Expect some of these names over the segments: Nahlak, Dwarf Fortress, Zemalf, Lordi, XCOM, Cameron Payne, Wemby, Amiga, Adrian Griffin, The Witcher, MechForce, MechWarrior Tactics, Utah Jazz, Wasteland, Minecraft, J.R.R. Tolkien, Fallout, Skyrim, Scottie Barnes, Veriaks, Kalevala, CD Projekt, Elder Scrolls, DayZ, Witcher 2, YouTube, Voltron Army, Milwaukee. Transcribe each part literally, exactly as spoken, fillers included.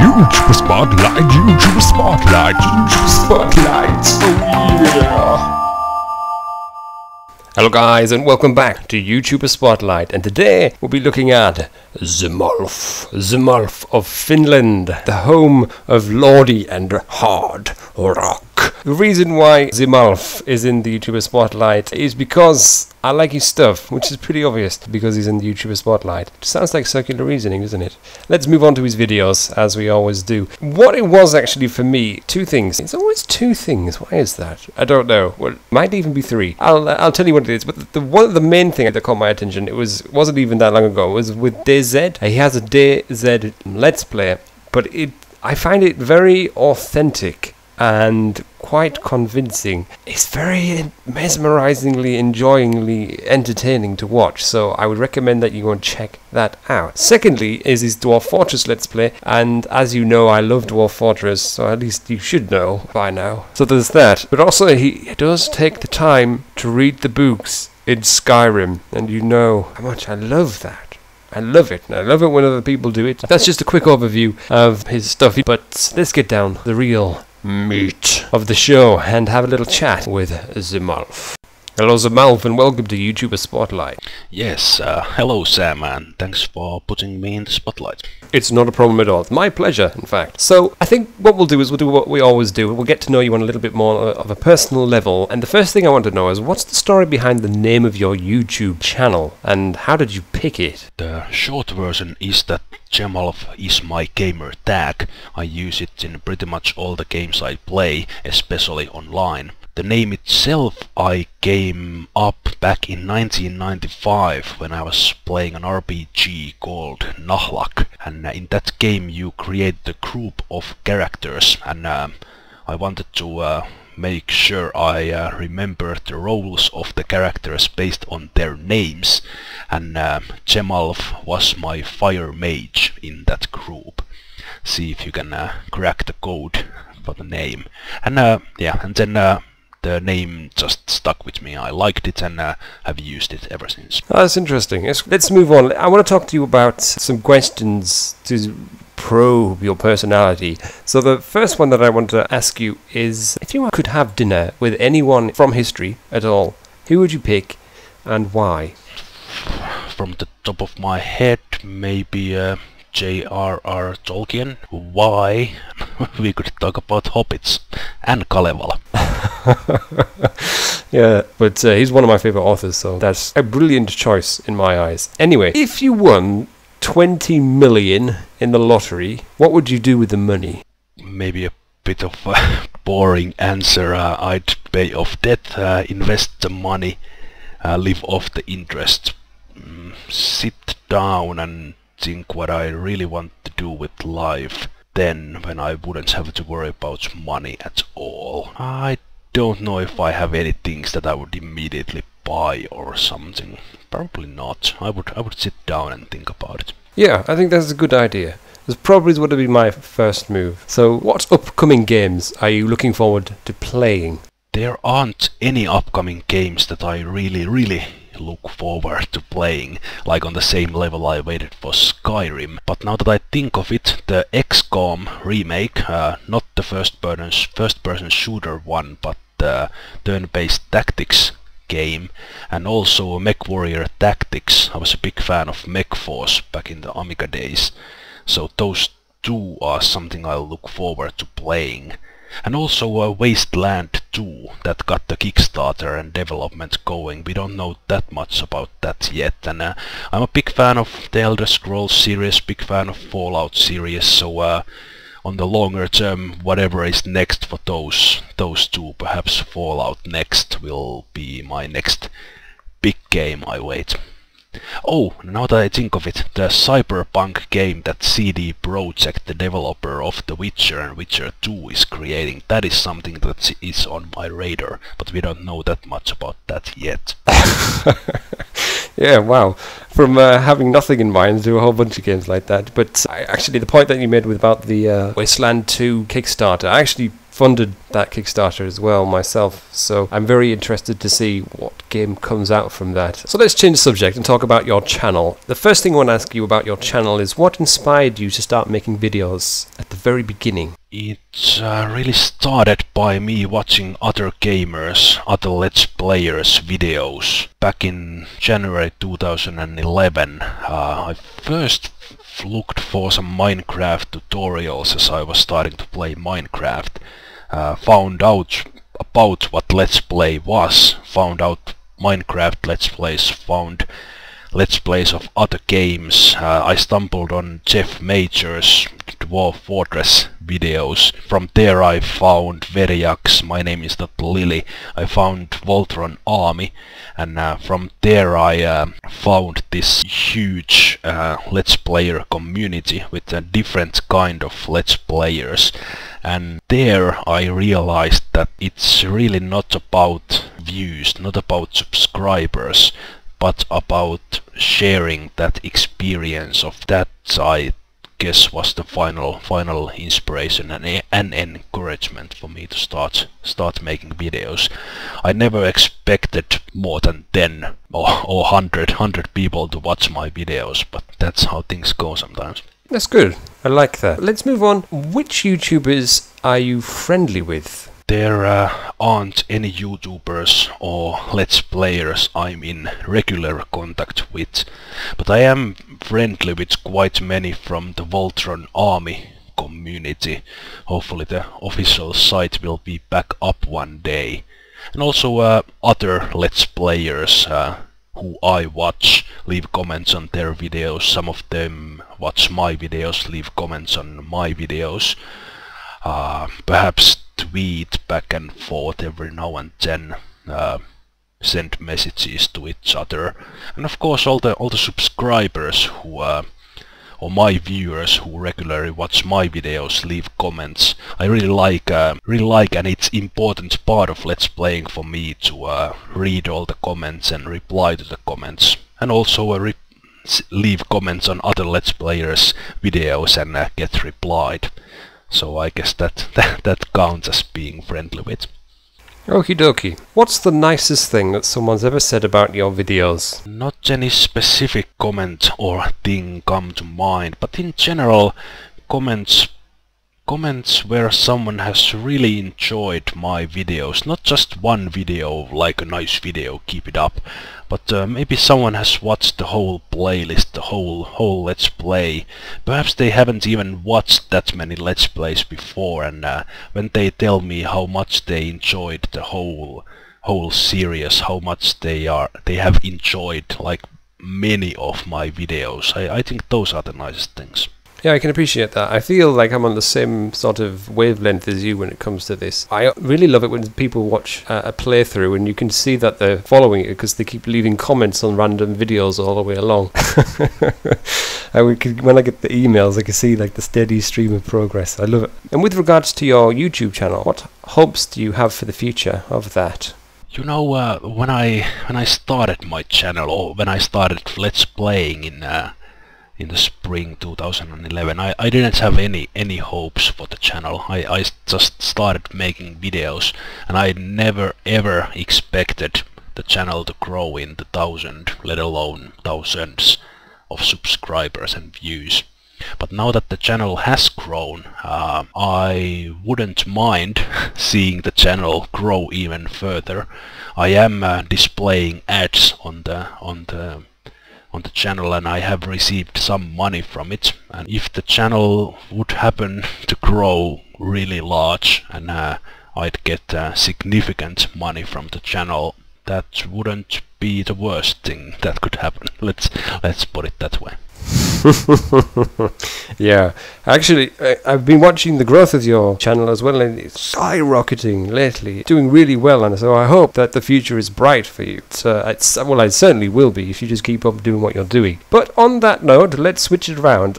YouTube Spotlight, YouTube Spotlight, YouTube Spotlight, oh yeah! Hello guys and welcome back to YouTube Spotlight, and today we'll be looking at Zemalf, Zemalf of Finland, the home of Lordi and hard rock. The reason why Zemalf is in the YouTuber Spotlight is because I like his stuff, which is pretty obvious because he's in the YouTuber Spotlight. It sounds like circular reasoning, doesn't it? Let's move on to his videos, as we always do. What it was actually for me, two things. It's always two things. Why is that? I don't know. Well, it might even be three. I'll I'll tell you what it is. But the one, the main thing that caught my attention, it was wasn't even that long ago. It was with DayZ. He has a DayZ Let's Play, but it I find it very authentic and quite convincing. It's very mesmerizingly, enjoyingly entertaining to watch, so I would recommend that you go and check that out. Secondly is his Dwarf Fortress Let's Play, and as you know, I love Dwarf Fortress, so at least you should know by now. So there's that. But also, he does take the time to read the books in Skyrim, and you know how much I love that. I love it, and I love it when other people do it. That's just a quick overview of his stuff, but let's get down to the real meat of the show and have a little chat with Zemalf. Hello Zemalf, and welcome to YouTuber Spotlight. Yes, uh, hello Sam, and thanks for putting me in the spotlight. It's not a problem at all. It's my pleasure, in fact. So, I think what we'll do is we'll do what we always do. We'll get to know you on a little bit more of a personal level. And the first thing I want to know is, what's the story behind the name of your YouTube channel? And how did you pick it? The short version is that Zemalf is my gamer tag. I use it in pretty much all the games I play, especially online. The name itself I came up back in nineteen ninety-five when I was playing an R P G called Nahlak, and in that game you create the group of characters, and um, I wanted to uh, make sure I uh, remember the roles of the characters based on their names, and um, Zemalf was my fire mage in that group. See if you can uh, crack the code for the name. And uh, yeah, and then uh, the name just stuck with me. I liked it, and uh, have used it ever since. Oh, that's interesting. Let's, let's move on. I want to talk to you about some questions to probe your personality. So the first one that I want to ask you is, if you could have dinner with anyone from history at all, who would you pick and why? From the top of my head, maybe uh, J R R Tolkien. Why? We could talk about hobbits and Kalevala. Yeah, but uh, he's one of my favorite authors, so that's a brilliant choice in my eyes. Anyway, if you won twenty million in the lottery, what would you do with the money? Maybe a bit of a boring answer. Uh, I'd pay off debt, uh, invest the money, uh, live off the interest, mm, sit down and think what I really want to do with life. Then, when I wouldn't have to worry about money at all. I don't know if I have any things that I would immediately buy or something. Probably not. I would I would sit down and think about it. Yeah, I think that's a good idea. This probably would have been my first move. So, what upcoming games are you looking forward to playing? There aren't any upcoming games that I really, really look forward to playing, like on the same level I waited for Skyrim. But now that I think of it, the X COM remake, uh, not the first person, first person shooter one, but the turn-based tactics game, and also MechWarrior Tactics. I was a big fan of MechForce back in the Amiga days, so those two are something I'll look forward to playing. And also uh, Wasteland two, that got the Kickstarter and development going. We don't know that much about that yet, and uh, I'm a big fan of the Elder Scrolls series, big fan of Fallout series, so uh, on the longer term, whatever is next for those those two, perhaps Fallout next will be my next big game I wait. Oh, now that I think of it, the cyberpunk game that C D Projekt, the developer of The Witcher and Witcher two, is creating, that is something that is on my radar, but we don't know that much about that yet. Yeah, wow. From uh, having nothing in mind to a whole bunch of games like that. But I, actually, the point that you made with about the uh, Wasteland two Kickstarter, I actually funded that Kickstarter as well myself, so I'm very interested to see what game comes out from that. So let's change the subject and talk about your channel. The first thing I want to ask you about your channel is what inspired you to start making videos at the very beginning? It uh, really started by me watching other gamers, other Let's Players videos. Back in January two thousand eleven, uh, I first looked for some Minecraft tutorials as I was starting to play Minecraft. Uh, found out about what Let's Play was, found out Minecraft Let's Plays, found Let's Plays of other games. Uh, I stumbled on Jeff Major's Dwarf Fortress videos. From there I found Veriaks, My Name is Not Lily. I found Voltron Army, and uh, from there I uh, found this huge uh, Let's Player community with a different kind of Let's Players. And there I realized that it's really not about views, not about subscribers, but about sharing that experience of that, I guess, was the final final inspiration and, and encouragement for me to start start making videos. I never expected more than ten or, or hundred hundred people to watch my videos, but that's how things go sometimes. That's good. I like that. Let's move on. Which YouTubers are you friendly with? There uh, aren't any YouTubers or Let's Players I'm in regular contact with, but I am friendly with quite many from the Voltron Army community. Hopefully the official site will be back up one day. And also uh, other Let's Players uh, who I watch leave comments on their videos. Some of them watch my videos, leave comments on my videos. Uh, perhaps tweet back and forth every now and then, uh, send messages to each other, and of course all the all the subscribers who uh, or my viewers who regularly watch my videos leave comments. I really like uh, really like, and it's important part of Let's Playing for me to uh, read all the comments and reply to the comments, and also a re leave comments on other Let's Players videos and uh, get replied. So I guess that, that that counts as being friendly with. Okie dokie. What's the nicest thing that someone's ever said about your videos? Not any specific comment or thing come to mind, but in general, comments comments where someone has really enjoyed my videos. Not just one video, like a nice video, keep it up, but uh, maybe someone has watched the whole playlist, the whole whole Let's Play. Perhaps they haven't even watched that many Let's Plays before, and uh, when they tell me how much they enjoyed the whole whole series, how much they are they have enjoyed like many of my videos, I, I think those are the nicest things. Yeah, I can appreciate that. I feel like I'm on the same sort of wavelength as you when it comes to this. I really love it when people watch uh, a playthrough and you can see that they're following it because they keep leaving comments on random videos all the way along. And we can, when I get the emails, I can see like the steady stream of progress. I love it. And with regards to your YouTube channel, what hopes do you have for the future of that? You know, uh, when I when I started my channel, or when I started Let's Playing in Uh, in the spring two thousand eleven, I, I didn't have any any hopes for the channel. I, I just started making videos, and I never ever expected the channel to grow in the thousand, let alone thousands of subscribers and views. But now that the channel has grown, uh, I wouldn't mind seeing the channel grow even further. I am uh, displaying ads on the on the on the channel, and I have received some money from it, and if the channel would happen to grow really large and uh, I'd get uh, significant money from the channel, that wouldn't be the worst thing that could happen. Let's let's put it that way. Yeah, actually I, I've been watching the growth of your channel as well, and it's skyrocketing lately, doing really well, and so I hope that the future is bright for you. So it's, well, I certainly will be if you just keep on doing what you're doing. But on that note, let's switch it around.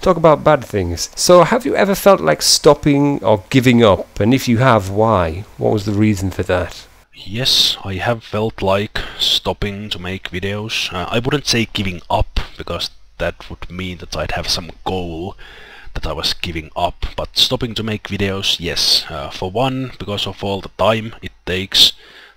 Talk about bad things. So have you ever felt like stopping or giving up, and if you have, why? What was the reason for that? Yes, I have felt like stopping to make videos. Uh, I wouldn't say giving up, because that would mean that I'd have some goal, that I was giving up, but stopping to make videos, yes. Uh, for one, because of all the time it takes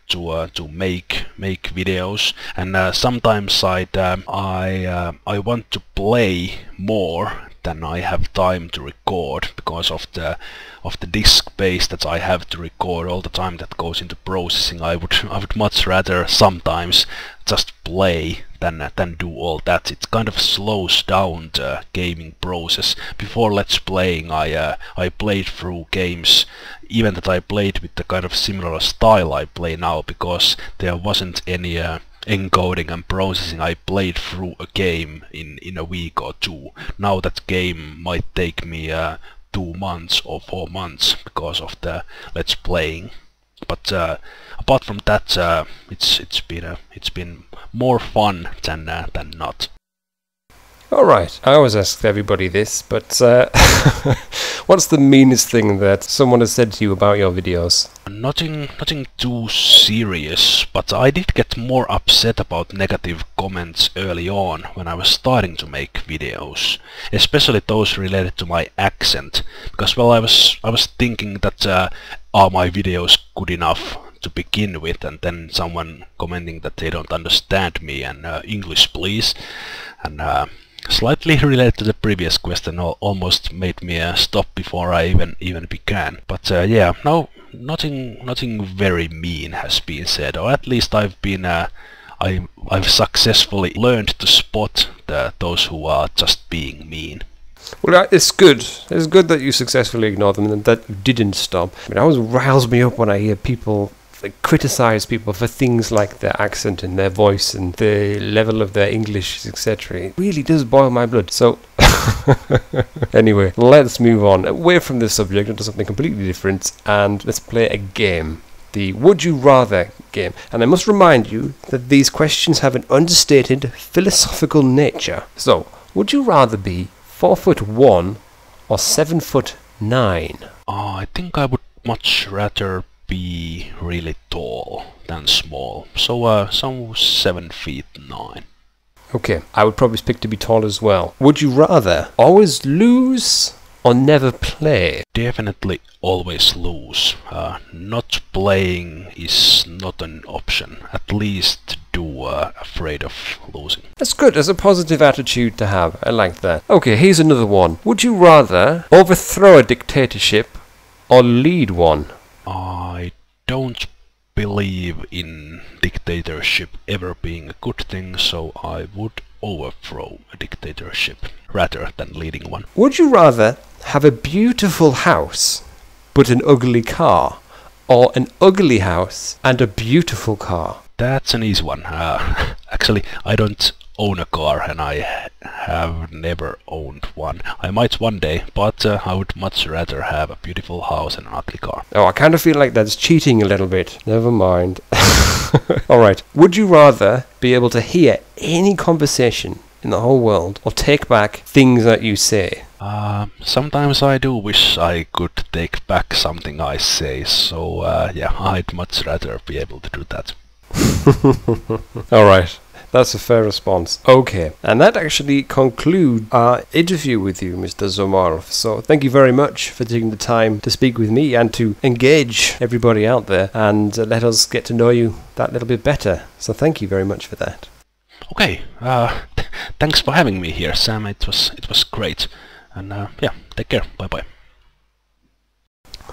to uh, to make make videos, and uh, sometimes I um, I uh, I want to play more than I have time to record because of the of the disk space that I have to record all the time that goes into processing. I would I would much rather sometimes just play than than do all that. It kind of slows down the gaming process. Before Let's Playing, I uh, I played through games, even that I played with the kind of similar style I play now, because there wasn't any uh, encoding and processing. I played through a game in in a week or two. Now that game might take me uh, two months or four months because of the Let's Playing. But uh, apart from that, uh, it's it's been uh, it's been more fun than uh, than not. All right, I always ask everybody this, but uh, what's the meanest thing that someone has said to you about your videos? Nothing, nothing too serious, but I did get more upset about negative comments early on when I was starting to make videos, especially those related to my accent, because well, I was I was thinking that uh, are my videos good enough to begin with, and then someone commenting that they don't understand me and uh, English please, and. Uh, Slightly related to the previous question, almost made me uh, stop before I even even began. But uh, yeah, no, nothing, nothing very mean has been said, or at least I've been, uh, I, I've successfully learned to spot the, those who are just being mean. Well, it's good. It's good that you successfully ignored them and that you didn't stop. I mean, it always riles me up when I hear people. They criticize people for things like their accent and their voice and the level of their English, et cetera. It really does boil my blood. So, anyway, let's move on away from this subject into something completely different, and let's play a game. The Would You Rather game. And I must remind you that these questions have an understated philosophical nature. So, would you rather be four foot one or seven foot nine? Oh, I think I would much rather be really tall than small, so uh, some seven feet nine. Okay, I would probably pick to be tall as well. Would you rather always lose or never play? Definitely always lose. Uh, not playing is not an option. At least you are afraid of losing. That's good. That's a positive attitude to have. I like that. Okay, here's another one. Would you rather overthrow a dictatorship or lead one? I don't believe in dictatorship ever being a good thing, so I would overthrow a dictatorship rather than leading one. Would you rather have a beautiful house but an ugly car, or an ugly house and a beautiful car? That's an easy one. Uh, actually, I don't own a car, and I have never owned one. I might one day, but uh, I would much rather have a beautiful house and an ugly car. Oh, I kind of feel like that's cheating a little bit. Never mind. Alright, would you rather be able to hear any conversation in the whole world, or take back things that you say? Uh, sometimes I do wish I could take back something I say, so uh, yeah, I'd much rather be able to do that. Alright. That's a fair response. Okay, and that actually concludes our interview with you, Mister Zemalf. So thank you very much for taking the time to speak with me and to engage everybody out there and uh, let us get to know you that little bit better. So thank you very much for that. Okay, uh, th thanks for having me here, Sam. It was it was great, and uh, yeah, take care. Bye bye.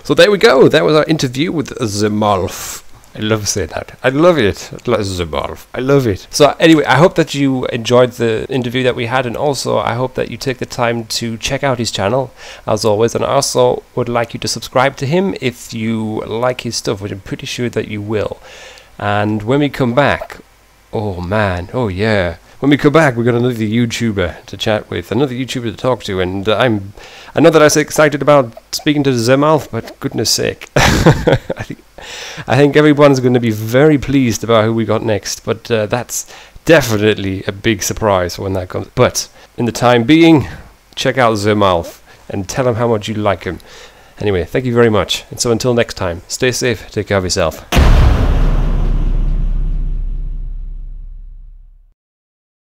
So there we go. That was our interview with Zemalf. I love saying that. I love it. Zemalf. I love it. So anyway, I hope that you enjoyed the interview that we had, and also I hope that you take the time to check out his channel, as always, and I also would like you to subscribe to him if you like his stuff, which I'm pretty sure that you will. And when we come back, oh man, oh yeah, when we come back, we've got another YouTuber to chat with, another YouTuber to talk to, and I'm, I know that I was excited about speaking to Zemalf, but goodness sake, I think I think everyone's going to be very pleased about who we got next, but uh, that's definitely a big surprise when that comes. But in the time being, check out Zemalf and tell him how much you like him. Anyway, thank you very much, and so until next time, stay safe, take care of yourself.